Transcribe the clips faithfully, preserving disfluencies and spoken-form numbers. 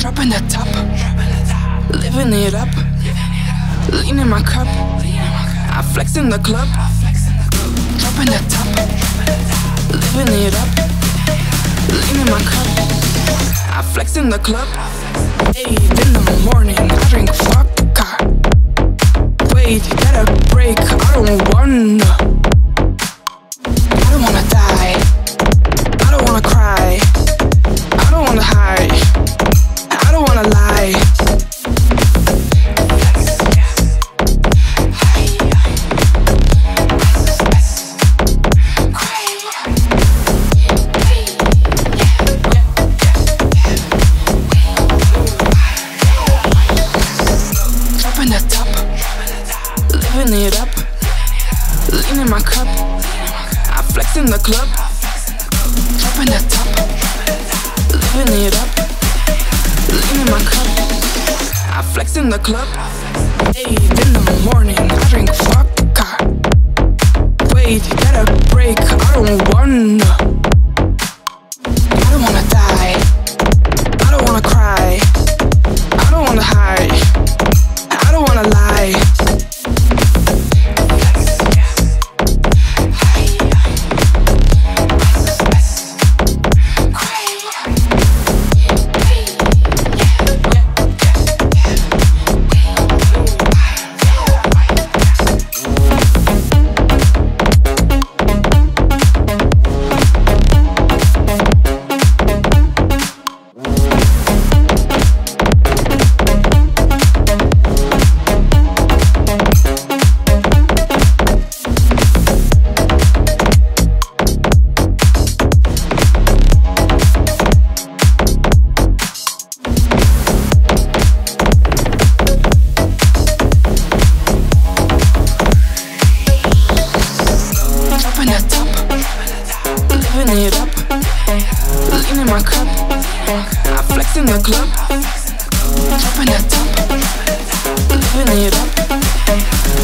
dropping the top, living it up, leaning my cup, I flex in the club, dropping the top, living it up, leaning my cup, I flex in the club. Eight in the morning, I drink vodka. Wait, you gotta break, I don't wanna, I don't wanna die, I don't wanna cry, I don't wanna hide, I don't wanna lie. Dropping the top, living it up, leaning my cup, I flex in the club. Dropping the top, living it up, leaning my cup, I flex in the club. Eight in the morning, I drink vodka. Wait, you gotta break, I don't wanna, I don't wanna die, I don't wanna cry, I don't wanna hide, I don't wanna lie. Living it up, leaning my cup, I flex in the club. Dropping the top, living it up,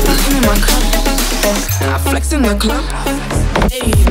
leaning my cup, I flex in the club. Hey.